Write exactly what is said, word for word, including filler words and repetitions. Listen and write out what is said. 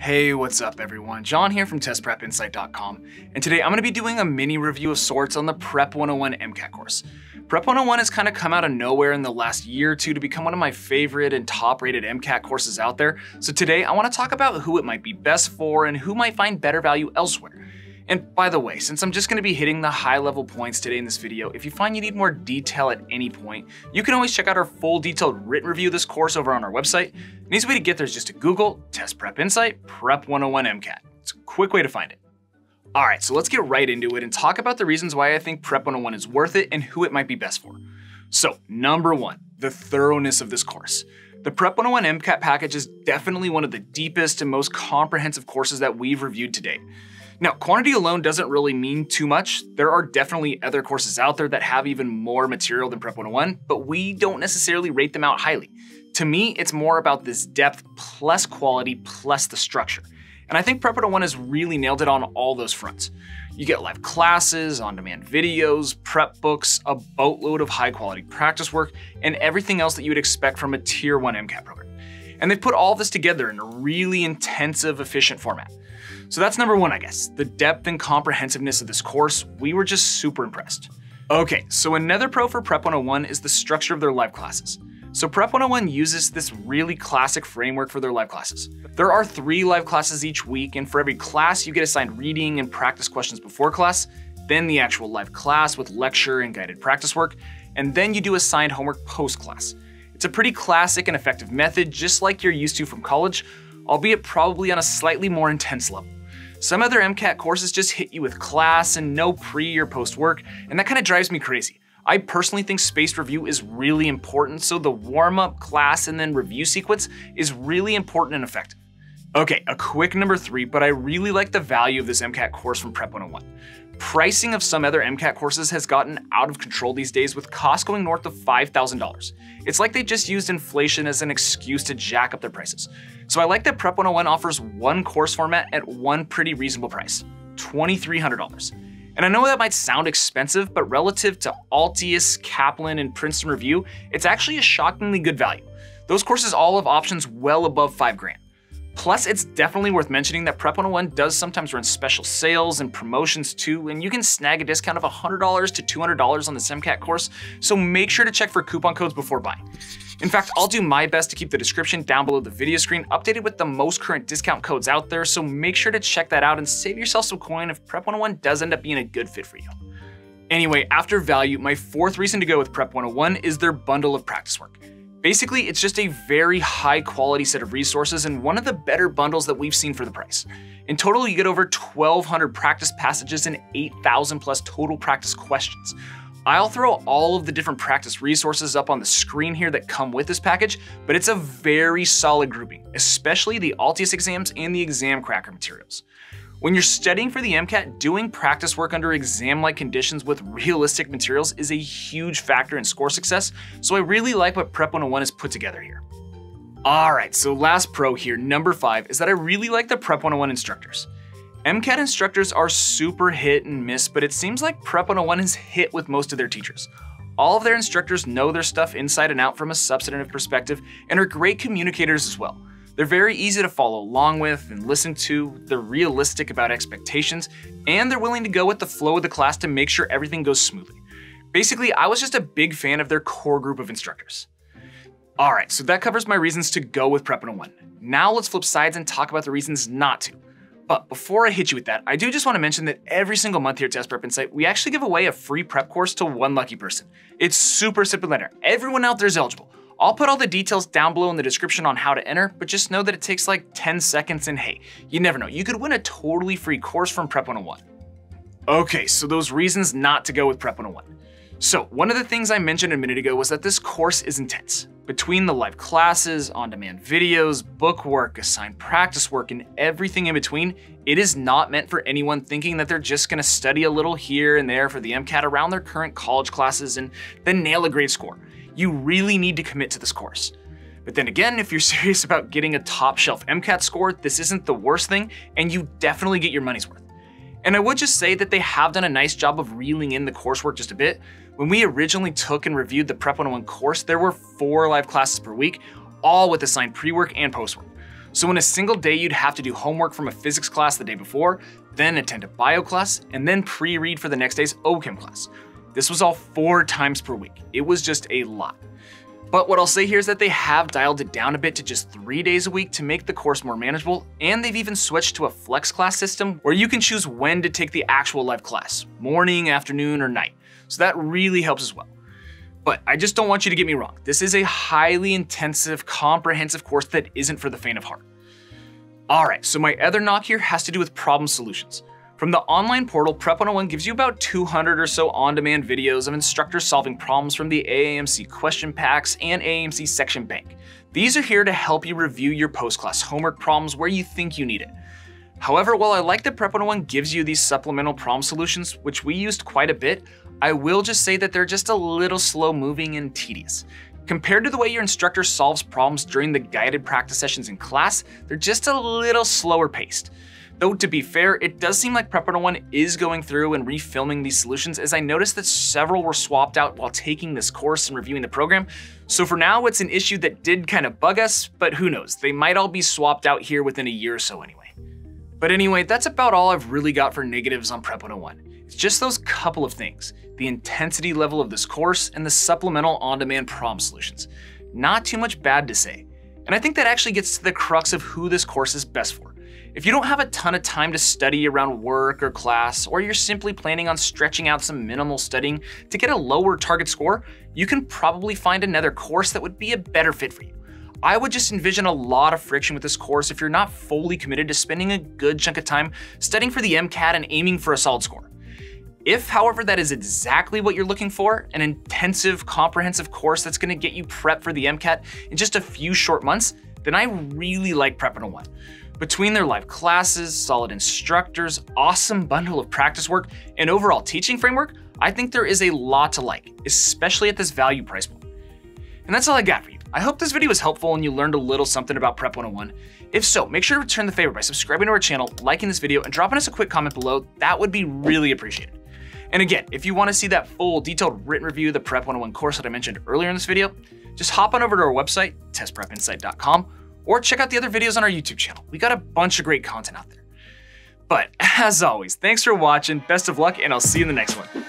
Hey, what's up everyone? John here from test prep insight dot com, and today I'm going to be doing a mini review of sorts on the Prep one oh one MCAT course. Prep one oh one has kind of come out of nowhere in the last year or two to become one of my favorite and top rated MCAT courses out there. So today I want to talk about who it might be best for and who might find better value elsewhere. And by the way, since I'm just going to be hitting the high level points today in this video, if you find you need more detail at any point, you can always check out our full detailed written review of this course over on our website. An easy way to get there is just to Google Test Prep Insight Prep one oh one MCAT. It's a quick way to find it. All right, so let's get right into it and talk about the reasons why I think Prep one oh one is worth it and who it might be best for. So number one, the thoroughness of this course. The Prep one oh one MCAT package is definitely one of the deepest and most comprehensive courses that we've reviewed to date. Now, quantity alone doesn't really mean too much. There are definitely other courses out there that have even more material than Prep one oh one, but we don't necessarily rate them out highly. To me, it's more about this depth plus quality plus the structure. And I think Prep one oh one has really nailed it on all those fronts. You get live classes, on-demand videos, prep books, a boatload of high-quality practice work, and everything else that you would expect from a Tier one MCAT program. And they've put all this together in a really intensive, efficient format. So that's number one, I guess, the depth and comprehensiveness of this course. We were just super impressed. Okay, so another pro for Prep one oh one is the structure of their live classes. So Prep one oh one uses this really classic framework for their live classes. There are three live classes each week, and for every class you get assigned reading and practice questions before class, then the actual live class with lecture and guided practice work, and then you do assigned homework post-class. It's a pretty classic and effective method, just like you're used to from college, albeit probably on a slightly more intense level. Some other MCAT courses just hit you with class and no pre or post work, and that kind of drives me crazy. I personally think spaced review is really important, so the warm-up, class, and then review sequence is really important and effective. Okay, a quick number three, but I really like the value of this MCAT course from Prep one oh one. Pricing of some other MCAT courses has gotten out of control these days, with costs going north of five thousand dollars. It's like they just used inflation as an excuse to jack up their prices. So I like that Prep one oh one offers one course format at one pretty reasonable price, twenty-three hundred dollars. And I know that might sound expensive, but relative to Altius, Kaplan, and Princeton Review, it's actually a shockingly good value. Those courses all have options well above five grand. Plus, it's definitely worth mentioning that Prep one oh one does sometimes run special sales and promotions too, and you can snag a discount of one hundred to two hundred dollars on the MCAT course, so make sure to check for coupon codes before buying. In fact, I'll do my best to keep the description down below the video screen updated with the most current discount codes out there, so make sure to check that out and save yourself some coin if Prep one oh one does end up being a good fit for you. Anyway, after value, my fourth reason to go with Prep one oh one is their bundle of practice work. Basically, it's just a very high quality set of resources and one of the better bundles that we've seen for the price. In total, you get over twelve hundred practice passages and eight thousand plus total practice questions. I'll throw all of the different practice resources up on the screen here that come with this package, but it's a very solid grouping, especially the Altius exams and the exam cracker materials. When you're studying for the MCAT, doing practice work under exam-like conditions with realistic materials is a huge factor in score success, so I really like what Prep one oh one has put together here. All right, so last pro here, number five, is that I really like the Prep one oh one instructors. MCAT instructors are super hit and miss, but it seems like Prep one oh one is hit with most of their teachers. All of their instructors know their stuff inside and out from a substantive perspective and are great communicators as well. They're very easy to follow along with and listen to, they're realistic about expectations, and they're willing to go with the flow of the class to make sure everything goes smoothly. Basically, I was just a big fan of their core group of instructors. All right, so that covers my reasons to go with Prep one oh one. Now let's flip sides and talk about the reasons not to. But before I hit you with that, I do just want to mention that every single month here at Test Prep Insight, we actually give away a free prep course to one lucky person. It's super simple and linear. Everyone out there is eligible. I'll put all the details down below in the description on how to enter, but just know that it takes like ten seconds and hey, you never know, you could win a totally free course from Prep one oh one. Okay, so those reasons not to go with Prep one oh one. So one of the things I mentioned a minute ago was that this course is intense. Between the live classes, on-demand videos, book work, assigned practice work, and everything in between, it is not meant for anyone thinking that they're just gonna study a little here and there for the MCAT around their current college classes and then nail a grade score. You really need to commit to this course. But then again, if you're serious about getting a top shelf MCAT score, this isn't the worst thing, and you definitely get your money's worth. And I would just say that they have done a nice job of reeling in the coursework just a bit. When we originally took and reviewed the Prep one oh one course, there were four live classes per week, all with assigned pre-work and post-work. So in a single day, you'd have to do homework from a physics class the day before, then attend a bio class, and then pre-read for the next day's O Chem class. This was all four times per week. It was just a lot. But what I'll say here is that they have dialed it down a bit to just three days a week to make the course more manageable, and they've even switched to a flex class system where you can choose when to take the actual live class, morning, afternoon, or night. So that really helps as well. But I just don't want you to get me wrong. This is a highly intensive, comprehensive course that isn't for the faint of heart. All right, so my other knock here has to do with problem solutions. From the online portal, Prep one oh one gives you about two hundred or so on-demand videos of instructors solving problems from the A A M C question packs and A A M C section bank. These are here to help you review your post-class homework problems where you think you need it. However, while I like that Prep one oh one gives you these supplemental problem solutions, which we used quite a bit, I will just say that they're just a little slow-moving and tedious. Compared to the way your instructor solves problems during the guided practice sessions in class, they're just a little slower paced. Though to be fair, it does seem like Prep one oh one is going through and refilming these solutions, as I noticed that several were swapped out while taking this course and reviewing the program. So for now, it's an issue that did kind of bug us, but who knows, they might all be swapped out here within a year or so anyway. But anyway, that's about all I've really got for negatives on Prep one oh one. It's just those couple of things, the intensity level of this course and the supplemental on-demand problem solutions. Not too much bad to say. And I think that actually gets to the crux of who this course is best for. If you don't have a ton of time to study around work or class, or you're simply planning on stretching out some minimal studying to get a lower target score, you can probably find another course that would be a better fit for you. I would just envision a lot of friction with this course if you're not fully committed to spending a good chunk of time studying for the MCAT and aiming for a solid score. If, however, that is exactly what you're looking for, an intensive, comprehensive course that's gonna get you prepped for the MCAT in just a few short months, then I really like Prep one oh one. Between their live classes, solid instructors, awesome bundle of practice work, and overall teaching framework, I think there is a lot to like, especially at this value price point. And that's all I got for you. I hope this video was helpful and you learned a little something about Prep one oh one. If so, make sure to return the favor by subscribing to our channel, liking this video, and dropping us a quick comment below. That would be really appreciated. And again, if you want to see that full detailed written review of the Prep one oh one course that I mentioned earlier in this video, just hop on over to our website, test prep insight dot com, or check out the other videos on our YouTube channel. We got a bunch of great content out there. But as always, thanks for watching, best of luck, and I'll see you in the next one.